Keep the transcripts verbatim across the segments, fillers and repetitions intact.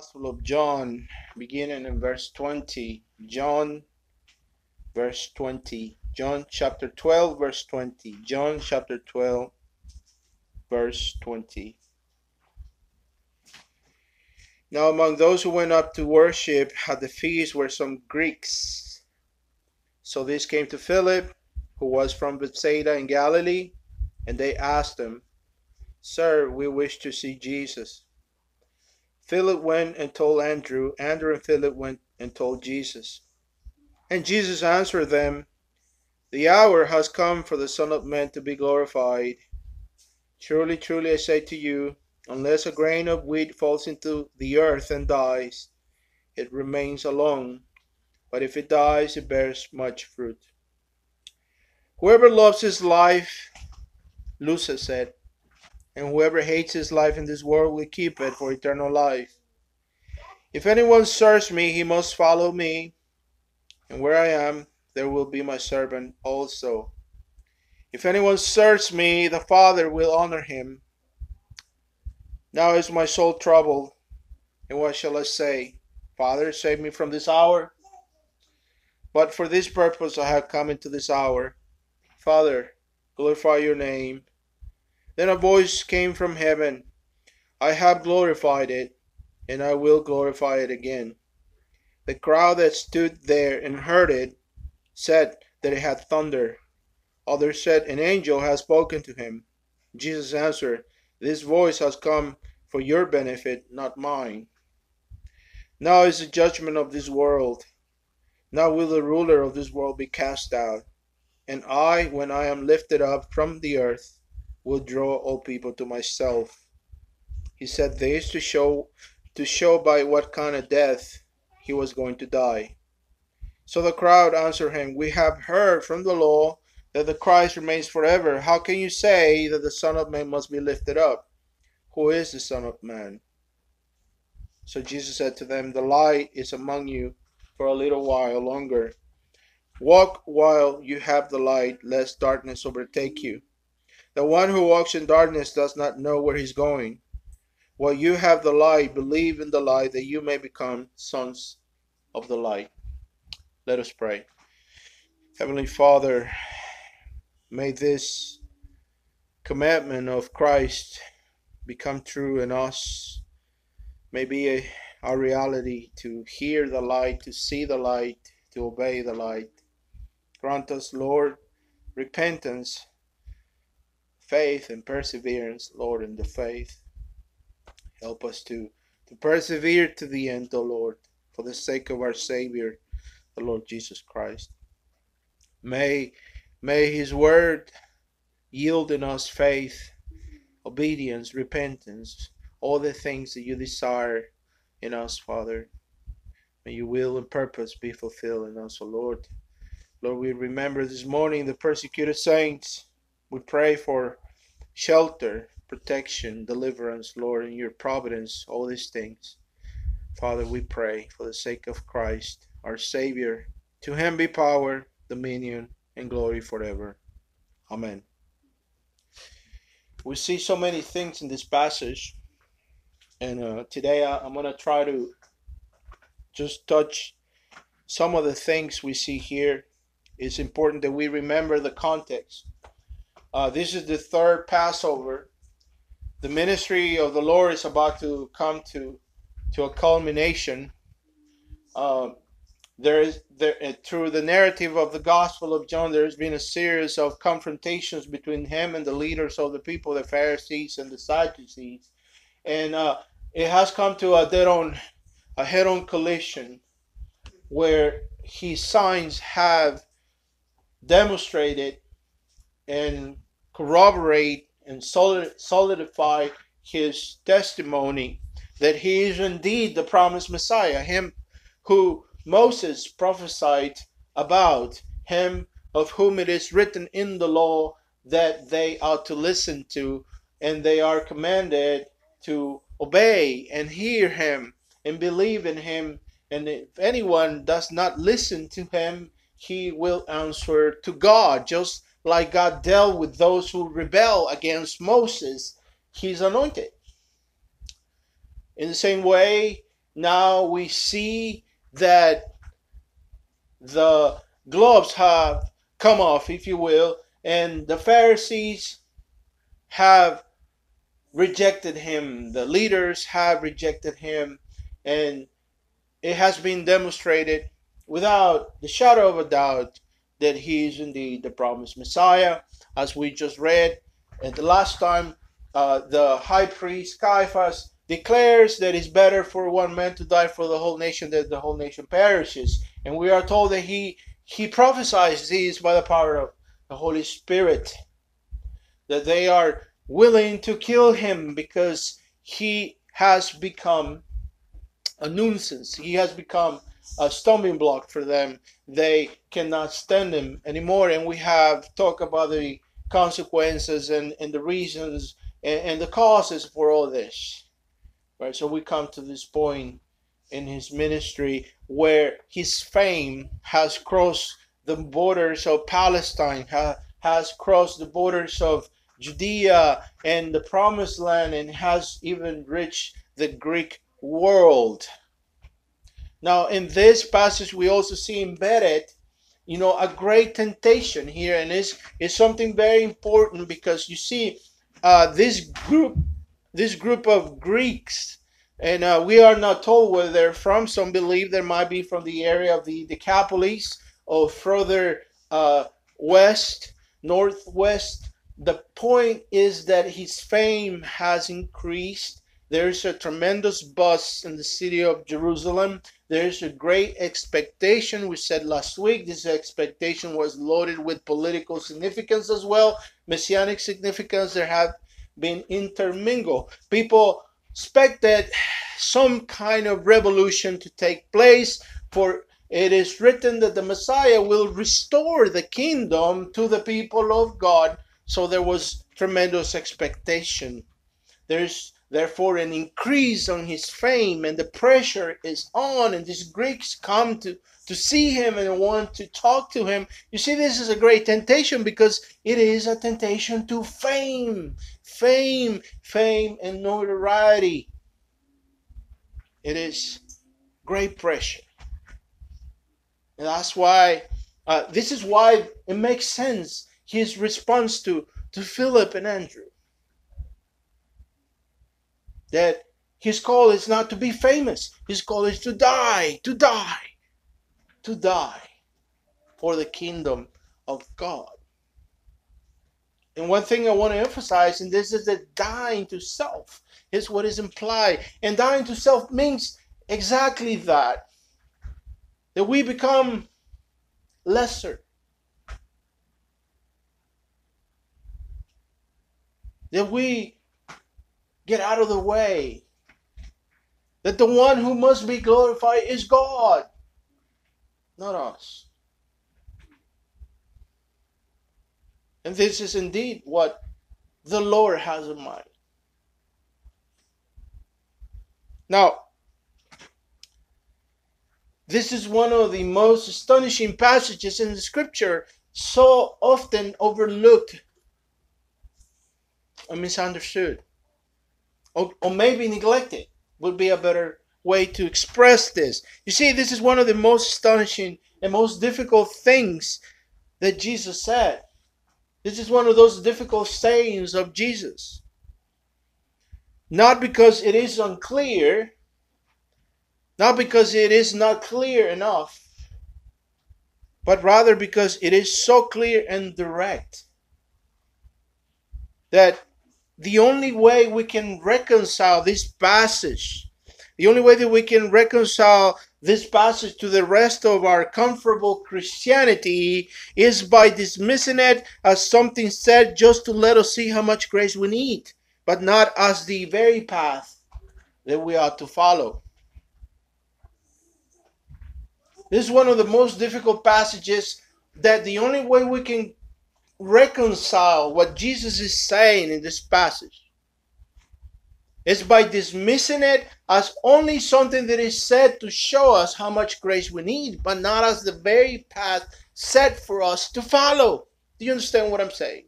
Gospel of John, beginning in verse twenty. John, verse twenty. John chapter twelve, verse twenty. John chapter twelve, verse twenty. Now among those who went up to worship at the feast were some Greeks. So these came to Philip, who was from Bethsaida in Galilee, and they asked him, "Sir, we wish to see Jesus." Philip went and told Andrew. Andrew and Philip went and told Jesus. And Jesus answered them, "The hour has come for the Son of Man to be glorified. Truly, truly, I say to you, unless a grain of wheat falls into the earth and dies, it remains alone. But if it dies, it bears much fruit. Whoever loves his life loses it. And whoever hates his life in this world will keep it for eternal life. If anyone serves me, he must follow me. And where I am, there will be my servant also. If anyone serves me, the Father will honor him. Now is my soul troubled, and what shall I say? Father, save me from this hour. But for this purpose I have come into this hour. Father, glorify your name." Then a voice came from heaven, "I have glorified it, and I will glorify it again." The crowd that stood there and heard it said that it had thunder. Others said, "An angel has spoken to him." Jesus answered, "This voice has come for your benefit, not mine." Now is the judgment of this world. Now will the ruler of this world be cast out. And I, when I am lifted up from the earth, will draw all people to myself. He said this to show to show by what kind of death he was going to die. So the crowd answered him, "We have heard from the law that the Christ remains forever. How can you say that the Son of Man must be lifted up? Who is the Son of Man?" So Jesus said to them, "The light is among you for a little while longer. Walk while you have the light, lest darkness overtake you. The one who walks in darkness does not know where he's going. While you have the light, believe in the light, that you may become sons of the light." Let us pray. Heavenly Father, may this commandment of Christ become true in us. May be a, our reality to hear the light, to see the light, to obey the light. Grant us, Lord, repentance, faith, and perseverance, Lord, in the faith. Help us to, to persevere to the end, O Lord, for the sake of our Savior, the Lord Jesus Christ. May, may His Word yield in us faith, obedience, repentance, all the things that you desire in us, Father. May your will and purpose be fulfilled in us, O Lord. Lord, we remember this morning the persecuted saints. We pray for shelter, protection, deliverance, Lord, in your providence, all these things. Father, we pray for the sake of Christ, our Savior. To him be power, dominion, and glory forever. Amen. We see so many things in this passage. And uh, today I, I'm going to try to just touch some of the things we see here. It's important that we remember the context. Uh, this is the third Passover. The ministry of the Lord is about to come to, to a culmination. Uh, there is there, uh, through the narrative of the Gospel of John, there has been a series of confrontations between him and the leaders of the people, the Pharisees and the Sadducees, and uh, it has come to a dead-on, a head-on collision, where his signs have demonstrated and corroborate and solidify his testimony that he is indeed the promised Messiah, him who Moses prophesied about, him of whom it is written in the law that they ought to listen to, and they are commanded to obey and hear him and believe in him. And if anyone does not listen to him, he will answer to God, just like God dealt with those who rebel against Moses, his anointed. In the same way, Now we see that the gloves have come off, if you will, and the Pharisees have rejected him. The leaders have rejected him, and it has been demonstrated without the shadow of a doubt that he is indeed the promised Messiah. As we just read at the last time, uh, the high priest Caiaphas declares that it's better for one man to die for the whole nation than the whole nation perishes. And we are told that he, he prophesies these by the power of the Holy Spirit, that they are willing to kill him because he has become a nuisance. He has become a stumbling block for them. They cannot stand him anymore. And we have talked about the consequences and, and the reasons and, and the causes for all this. Right, so we come to this point in his ministry where his fame has crossed the borders of Palestine, ha, has crossed the borders of Judea and the Promised Land, and has even reached the Greek world. Now, in this passage, we also see embedded, you know, a great temptation here, and it's, it's something very important, because you see uh, this group This group of Greeks, and uh, we are not told where they're from. Some believe they might be from the area of the Decapolis, or further uh, west, northwest. The point is that his fame has increased. There's a tremendous buzz in the city of Jerusalem. There's a great expectation. We said last week, this expectation was loaded with political significance as well, messianic significance. There have been intermingled. People expected some kind of revolution to take place, for it is written that the Messiah will restore the kingdom to the people of God. So there was tremendous expectation. There's therefore an increase on his fame, and the pressure is on, and these Greeks come to, to see him and want to talk to him. You see, this is a great temptation, because it is a temptation to fame, fame, fame and notoriety. It is great pressure. And that's why, uh, this is why it makes sense, his response to, to Philip and Andrew, that his call is not to be famous. His call is to die, to die, to die for the kingdom of God. And one thing I want to emphasize, and this is that dying to self is what is implied. And dying to self means exactly that, that we become lesser, that we get out of the way, that the one who must be glorified is God, not us. And this is indeed what the Lord has in mind. Now, this is one of the most astonishing passages in the Scripture, so often overlooked and misunderstood. Or, or maybe neglected would be a better way to express this. You see, this is one of the most astonishing and most difficult things that Jesus said. This is one of those difficult sayings of Jesus. Not because it is unclear, not because it is not clear enough, but rather because it is so clear and direct that the only way we can reconcile this passage, the only way that we can reconcile this passage to the rest of our comfortable Christianity, is by dismissing it as something said just to let us see how much grace we need, but not as the very path that we ought to follow. This is one of the most difficult passages, that the only way we can reconcile what Jesus is saying in this passage is by dismissing it as only something that is said to show us how much grace we need, but not as the very path set for us to follow. Do you understand what I'm saying?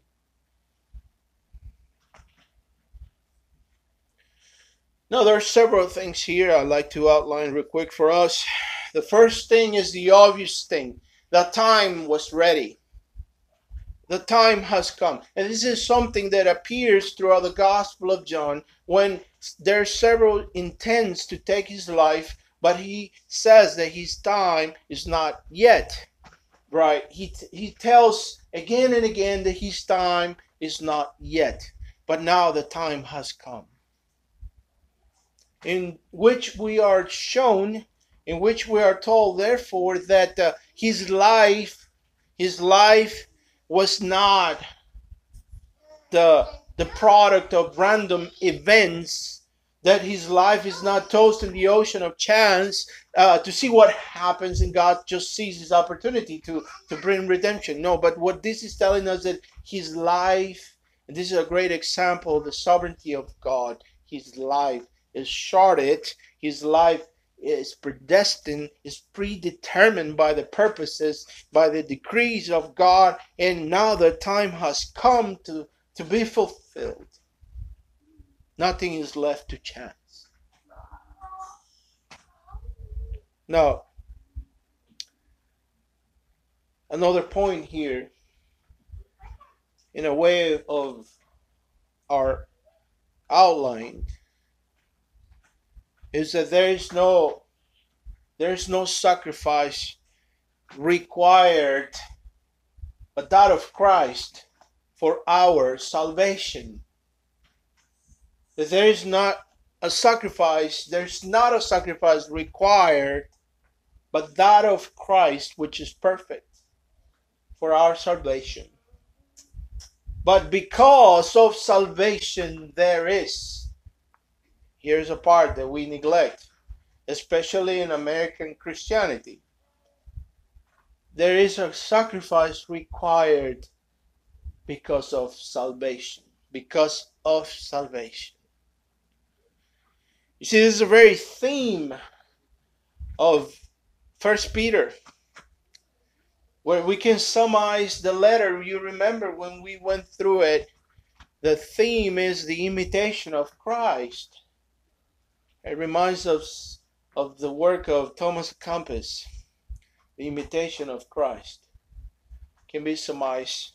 Now, there are several things here I'd like to outline real quick for us. The first thing is the obvious thing. The time was ready. The time has come. And this is something that appears throughout the Gospel of John when there are several intents to take his life, but he says that his time is not yet. Right? He, he tells again and again that his time is not yet. But now the time has come, in which we are shown, in which we are told, therefore, that uh, his life, his life was not the, the product of random events, that his life is not tossed in the ocean of chance uh, to see what happens, and God just sees his opportunity to, to bring redemption. No, but what this is telling us, that his life, and this is a great example of the sovereignty of God, his life is charted, his life is predestined, is predetermined by the purposes, by the decrees of God, and now the time has come to, to be fulfilled. Nothing is left to chance. Now, another point here, in a way of our outline, is that there is no, there is no sacrifice required but that of Christ for our salvation. That there is not a sacrifice, there's not a sacrifice required but that of Christ, which is perfect for our salvation. But because of salvation there is. Here's a part that we neglect, especially in American Christianity. There is a sacrifice required because of salvation. Because of salvation. You see, this is the very theme of First Peter, where we can summarize the letter. You remember when we went through it, the theme is the imitation of Christ. It reminds us of the work of Thomas A. Kempis, The Imitation of Christ. Can be summarized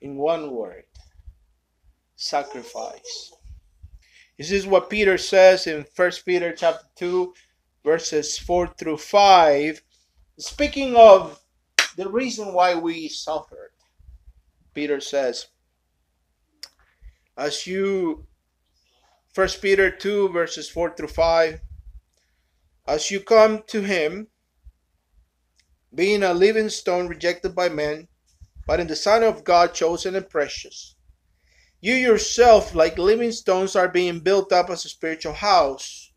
in one word: sacrifice. This is what Peter says in First Peter chapter two, verses four through five, speaking of the reason why we suffered. Peter says, as you First Peter two, verses four through five. As you come to him, being a living stone rejected by men, but in the sight of God chosen and precious, you yourself, like living stones, are being built up as a spiritual house,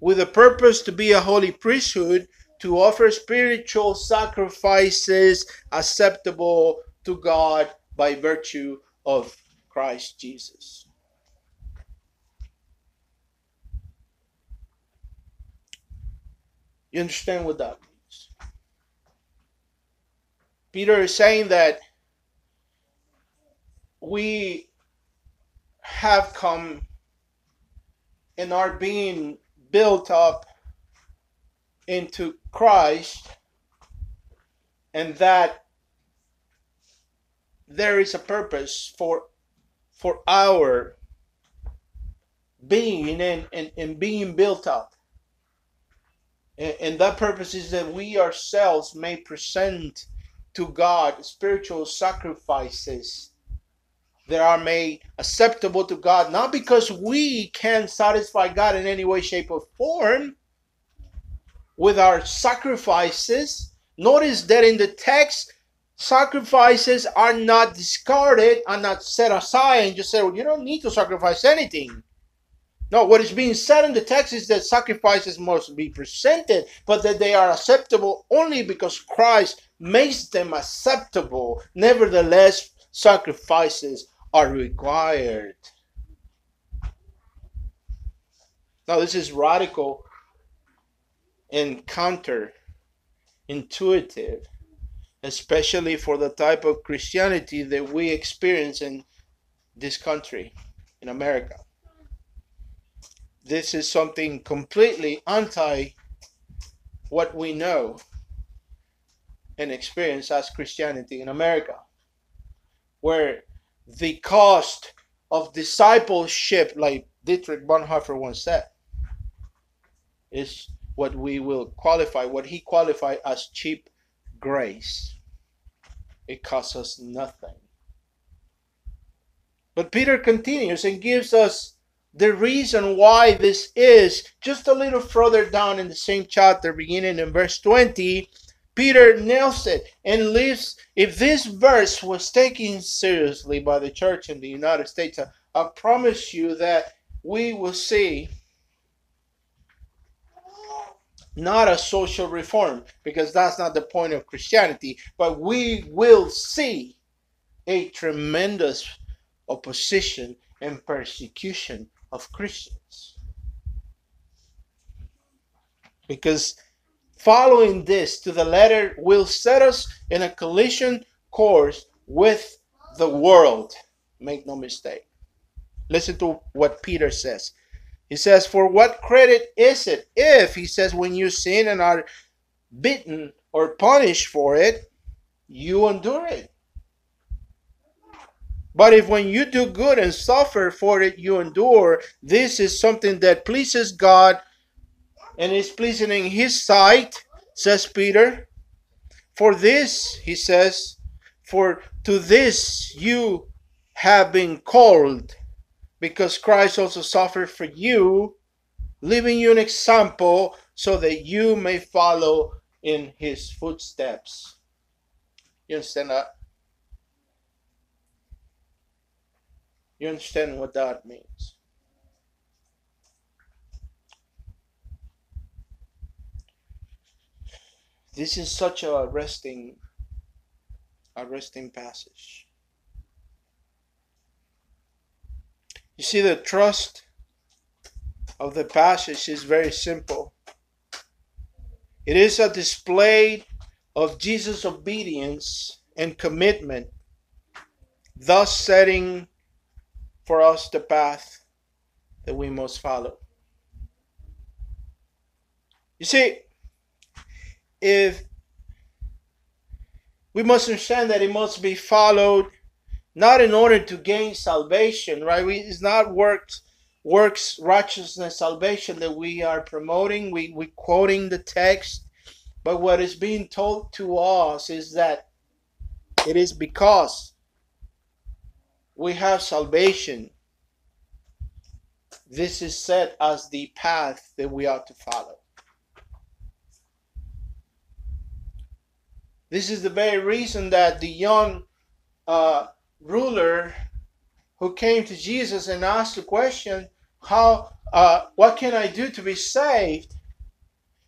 with a purpose to be a holy priesthood, to offer spiritual sacrifices acceptable to God by virtue of Christ Jesus. You understand what that means? Peter is saying that we have come and are being built up into Christ, and that there is a purpose for for our being and, and, and being built up. And that purpose is that we ourselves may present to God spiritual sacrifices that are made acceptable to God, not because we can satisfy God in any way, shape, or form with our sacrifices. Notice that in the text, sacrifices are not discarded, are not set aside, and just say, well, you don't need to sacrifice anything. No, what is being said in the text is that sacrifices must be presented, but that they are acceptable only because Christ makes them acceptable. Nevertheless, sacrifices are required. Now, this is radical and counterintuitive, especially for the type of Christianity that we experience in this country, in America. this is something completely anti what we know and experience as Christianity in America, where the cost of discipleship, like Dietrich Bonhoeffer once said, is what we will qualify, what he qualified as cheap grace. It costs us nothing. But Peter continues and gives us the reason why this is. Just a little further down in the same chapter, beginning in verse twenty, Peter nails it and leaves. If this verse was taken seriously by the church in the United States, I, I promise you that we will see not a social reform, because that's not the point of Christianity, but we will see a tremendous opposition and persecution of Christians. Because following this to the letter will set us in a collision course with the world. Make no mistake. Listen to what Peter says. He says, for what credit is it if, he says, when you sin and are beaten or punished for it, you endure it? But if when you do good and suffer for it, you endure, this is something that pleases God and is pleasing in his sight, says Peter. For this, he says, for to this you have been called, because Christ also suffered for you, leaving you an example so that you may follow in his footsteps. You understand that? You understand what that means? This is such a arresting, arresting passage. You see, the thrust of the passage is very simple. It is a display of Jesus' obedience and commitment, thus setting for us the path that we must follow. You see, if we must understand that it must be followed not in order to gain salvation, right? We, it's not works, works, righteousness, salvation that we are promoting. We, we're quoting the text. But what is being told to us is that it is because we have salvation. This is set as the path that we ought to follow. This is the very reason that the young uh, ruler who came to Jesus and asked the question, how uh, what can I do to be saved?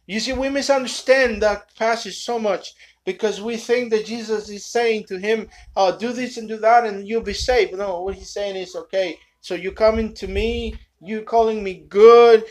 You see, we misunderstand that passage so much, because we think that Jesus is saying to him, oh, do this and do that and you'll be saved. No, what he's saying is, okay, so you're coming to me, you're calling me good.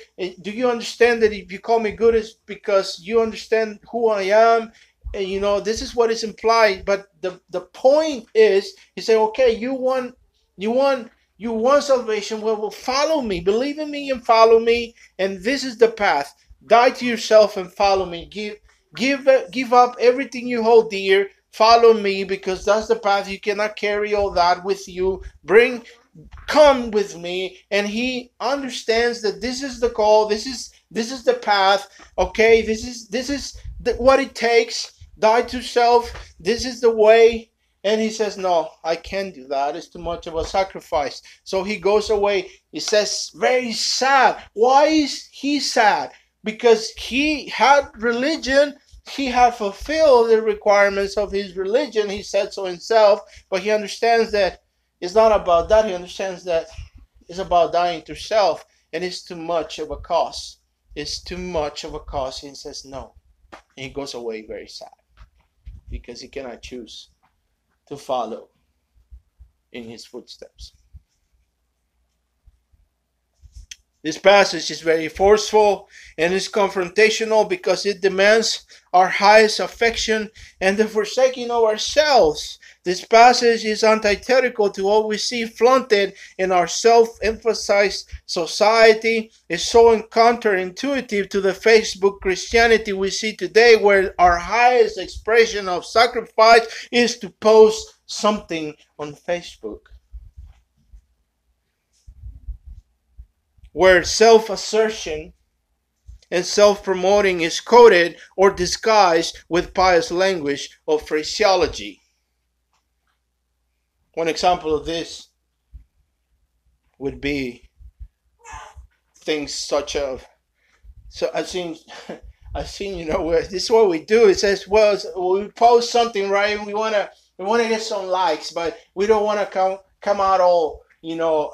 Do you understand that if you call me good, it's because you understand who I am? And, you know, this is what is implied. But the, the point is, he said, okay, you want, you want, you want salvation. Well, well, follow me, believe in me and follow me. And this is the path. Die to yourself and follow me. Give, give, give up everything you hold dear. Follow me, because that's the path. You cannot carry all that with you. Bring, come with me. And he understands that this is the call. This is, this is the path. Okay, this is, this is the, what it takes. Die to self. This is the way. And he says, no, I can't do that. It's too much of a sacrifice. So he goes away. He says, very sad. Why is he sad? Because he had religion. He had fulfilled the requirements of his religion. He said so himself. But he understands that it's not about that. He understands that it's about dying to self. And it's too much of a cost. It's too much of a cost. He says, no. And he goes away very sad, because he cannot choose to follow in his footsteps. This passage is very forceful and is confrontational because it demands our highest affection and the forsaking of ourselves. This passage is antithetical to what we see flaunted in our self-emphasized society. It's so counterintuitive to the Facebook Christianity we see today, where our highest expression of sacrifice is to post something on Facebook. Where self-assertion and self-promoting is coded or disguised with pious language or phraseology. One example of this would be things such as, so I've seen, I've seen, you know, where this is what we do. It says, well, we post something, right? And we want to, we want to get some likes, but we don't want to come, come out all, you know,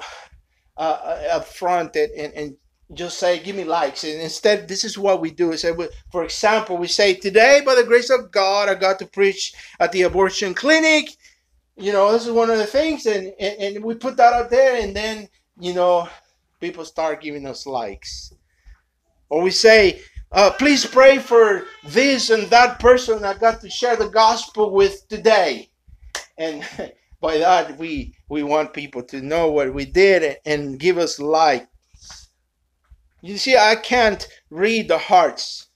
uh, up front and, and, and just say, give me likes. And instead, this is what we do. Say, for example, we say, today, by the grace of God, I got to preach at the abortion clinic. You know, this is one of the things, and, and, and we put that out there, and then, you know, people start giving us likes. Or we say, uh, please pray for this and that person I got to share the gospel with today. And by that, we, we want people to know what we did and give us likes. You see, I can't read the hearts.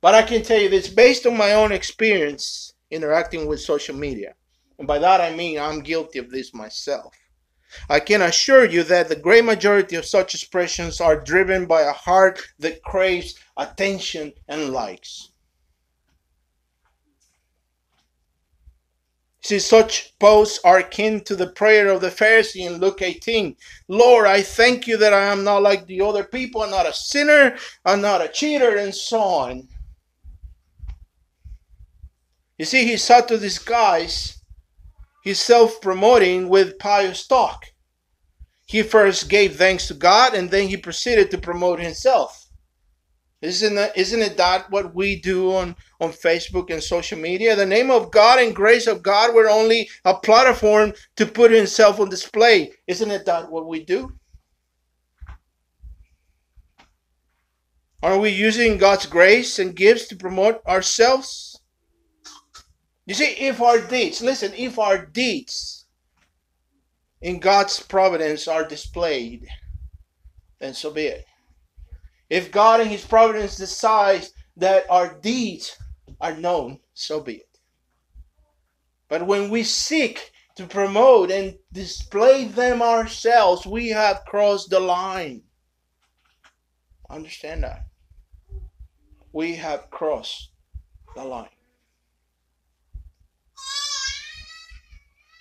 But I can tell you this, based on my own experience interacting with social media. And by that I mean I'm guilty of this myself. I can assure you that the great majority of such expressions are driven by a heart that craves attention and likes. See, such posts are akin to the prayer of the Pharisee in Luke eighteen. Lord, I thank you that I am not like the other people. I'm not a sinner. I'm not a cheater, and so on. You see, he sought to disguise his self-promoting with pious talk. He first gave thanks to God, and then he proceeded to promote himself. Isn't that, isn't it that what we do on, on Facebook and social media? The name of God and grace of God were only a platform to put himself on display. Isn't it that what we do? Are we using God's grace and gifts to promote ourselves? You see, if our deeds, listen, if our deeds in God's providence are displayed, then so be it. If God in his providence decides that our deeds are known, so be it. But when we seek to promote and display them ourselves, we have crossed the line. Understand that? We have crossed the line.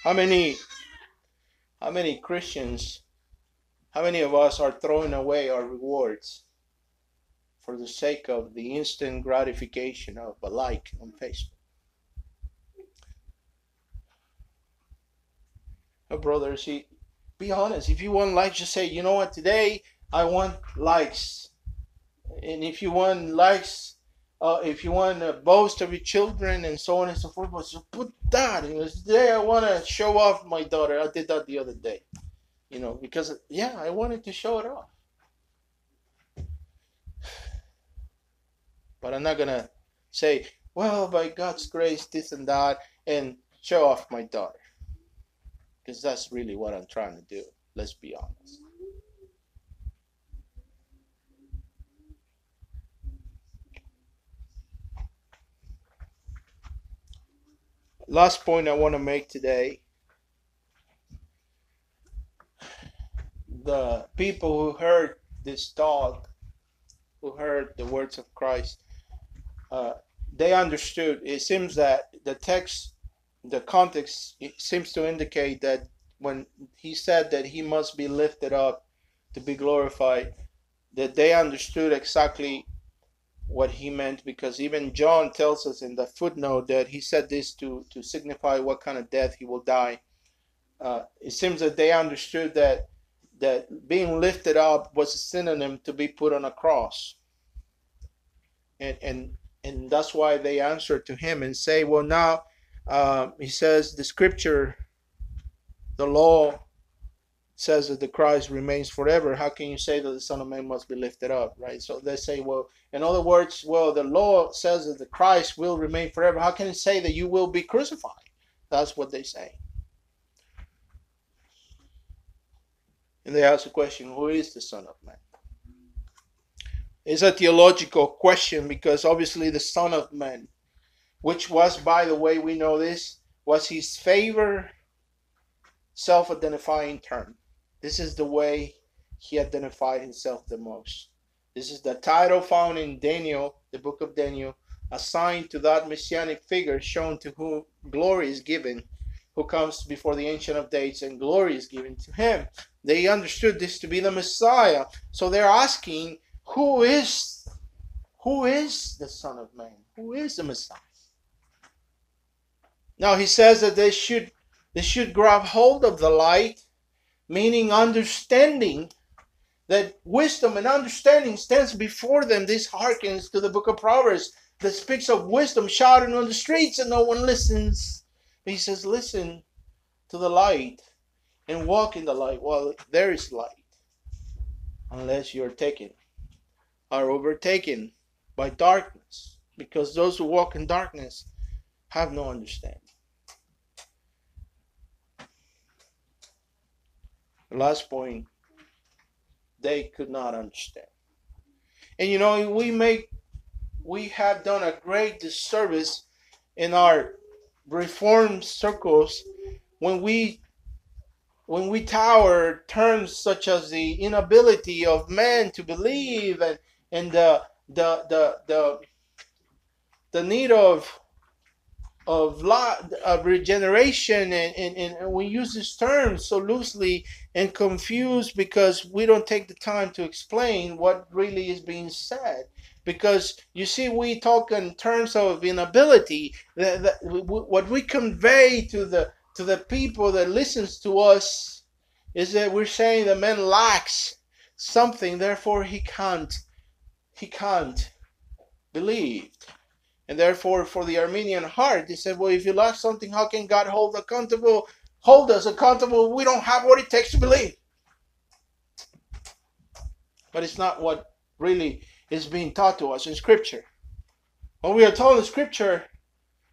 How many, how many Christians, how many of us are throwing away our rewards for the sake of the instant gratification of a like on Facebook? Oh, brother, see, be honest. If you want likes, just say, you know what, today I want likes. And if you want likes, Uh, if you want to boast of your children and so on and so forth, but so put that. You know, today I want to show off my daughter. I did that the other day, you know, because, yeah, I wanted to show it off. But I'm not going to say, well, by God's grace, this and that, and show off my daughter. Because that's really what I'm trying to do. Let's be honest. Last point I want to make today. The people who heard this talk, who heard the words of Christ, uh, they understood. It seems that the text, the context, it seems to indicate that when he said that he must be lifted up to be glorified, that they understood exactly what he meant, because even John tells us in the footnote that he said this to to signify what kind of death he will die. Uh, it seems that they understood that that being lifted up was a synonym to be put on a cross, and and and that's why they answer to him and say, well, now uh, he says the scripture, the law, says that the Christ remains forever, how can you say that the Son of Man must be lifted up, right? So they say, well, in other words, well, the law says that the Christ will remain forever. How can it say that you will be crucified? That's what they say. And they ask the question, who is the Son of Man? It's a theological question, because obviously the Son of Man, which was, by the way, we know this, was his favorite self-identifying term. This is the way he identified himself the most. This is the title found in Daniel, the book of Daniel, assigned to that messianic figure shown to whom glory is given, who comes before the Ancient of Days, and glory is given to him. They understood this to be the Messiah. So they're asking, who is, who is the Son of Man? Who is the Messiah? Now he says that they should They should grab hold of the light, meaning understanding, that wisdom and understanding stands before them. This harkens to the book of Proverbs that speaks of wisdom shouting on the streets and no one listens. He says, listen to the light and walk in the light while there is light, unless you're taken, are overtaken by darkness, because those who walk in darkness have no understanding. Last point, they could not understand. And you know, we make we have done a great disservice in our reform circles when we when we tower terms such as the inability of man to believe, and and the the the the, the need of Of, lot, of regeneration, and, and, and we use this term so loosely and confused, because we don't take the time to explain what really is being said. Because you see, we talk in terms of inability. That, that what we convey to the to the people that listens to us is that we're saying the man lacks something, therefore he can't he can't believe. And therefore, for the Armenian heart, they said, well, if you lack something, how can God hold accountable, hold us accountable? We don't have what it takes to believe. But it's not what really is being taught to us in Scripture. What we are told in Scripture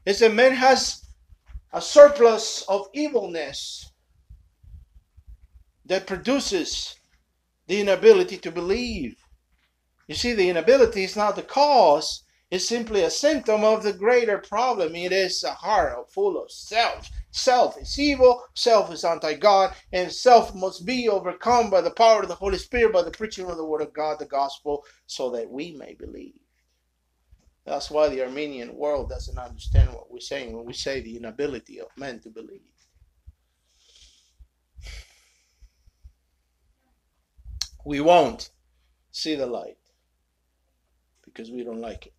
is that man has a surplus of evilness that produces the inability to believe. You see, the inability is not the cause. It's simply a symptom of the greater problem. It is a heart full of self. Self is evil, self is anti-God, and self must be overcome by the power of the Holy Spirit, by the preaching of the Word of God, the gospel, so that we may believe. That's why the Armenian world doesn't understand what we're saying when we say the inability of men to believe. We won't see the light because we don't like it.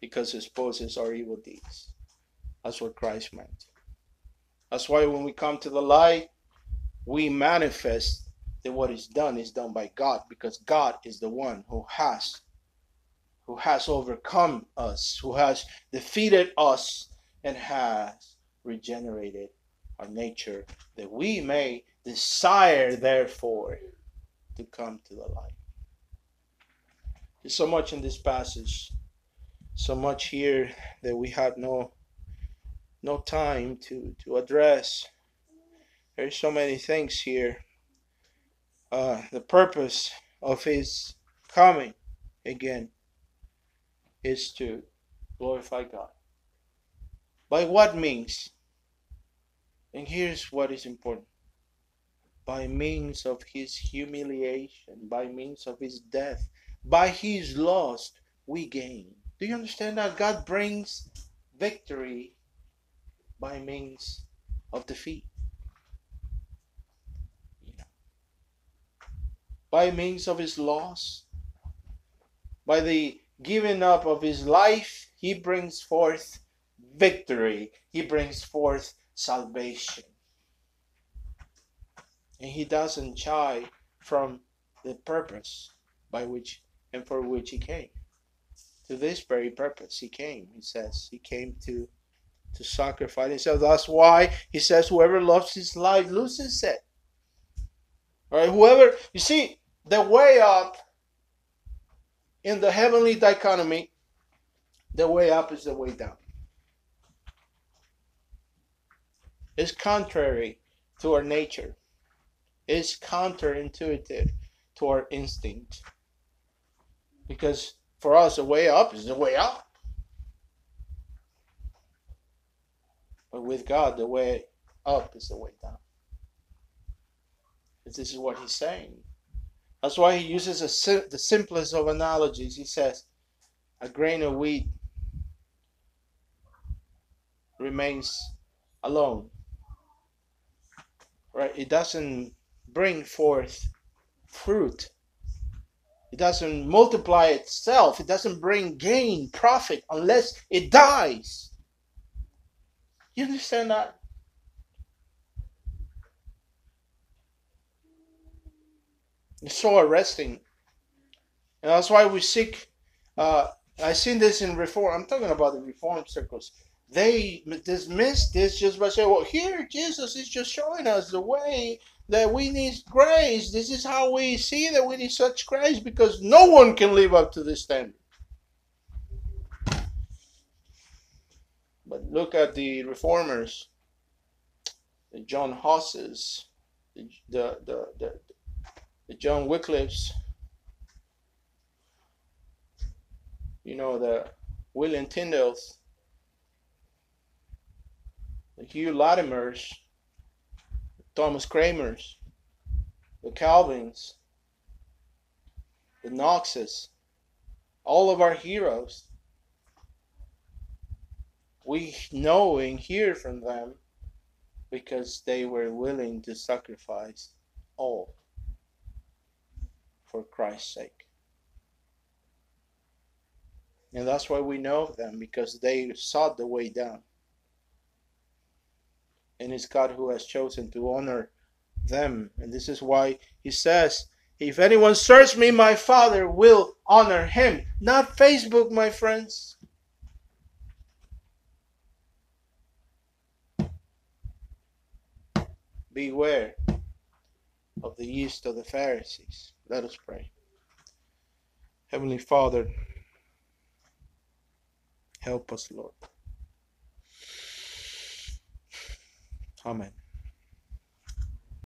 Because it exposes our evil deeds. That's what Christ meant. That's why when we come to the light, we manifest that what is done is done by God, because God is the one who has, who has overcome us, who has defeated us, and has regenerated our nature, that we may desire, therefore, to come to the light. There's so much in this passage. So much here that we have no no time to to address. There's so many things here. Uh, the purpose of his coming again is to glorify God. By what means? And here's what is important. By means of his humiliation, by means of his death, by his loss we gain. Do you understand that God brings victory by means of defeat? You know, by means of his loss, by the giving up of his life, he brings forth victory. He brings forth salvation. And he doesn't shy from the purpose by which and for which he came. To this very purpose he came, he says. He came to, to sacrifice himself. That's why he says, whoever loves his life loses it. All right, whoever, you see, the way up in the heavenly dichotomy, the way up is the way down. It's contrary to our nature. It's counterintuitive to our instinct. Because for us, the way up is the way up. But with God, the way up is the way down. This is what he's saying. That's why he uses a sim- the simplest of analogies. He says, a grain of wheat remains alone. Right? It doesn't bring forth fruit. It doesn't multiply itself. It doesn't bring gain, profit, unless it dies. You understand that? It's so arresting. And that's why we seek, uh, I've seen this in Reform, I'm talking about the Reform circles. They dismiss this just by saying, well, here Jesus is just showing us the way that we need grace. This is how we see that we need such grace, because no one can live up to this standard. But look at the Reformers, the John Hosses, the, the, the, the The John Wycliffe's, you know, the William Tyndale's, the Hugh Latimer's, the Thomas Cramer's, the Calvin's, the Knox's, all of our heroes. We know and hear from them because they were willing to sacrifice all for Christ's sake. And that's why we know of them, because they sought the way down. And it's God who has chosen to honor them. And this is why he says, if anyone serves me, my Father will honor him. Not Facebook, my friends. Beware of the yeast of the Pharisees. Let us pray. Heavenly Father, help us, Lord. Amen.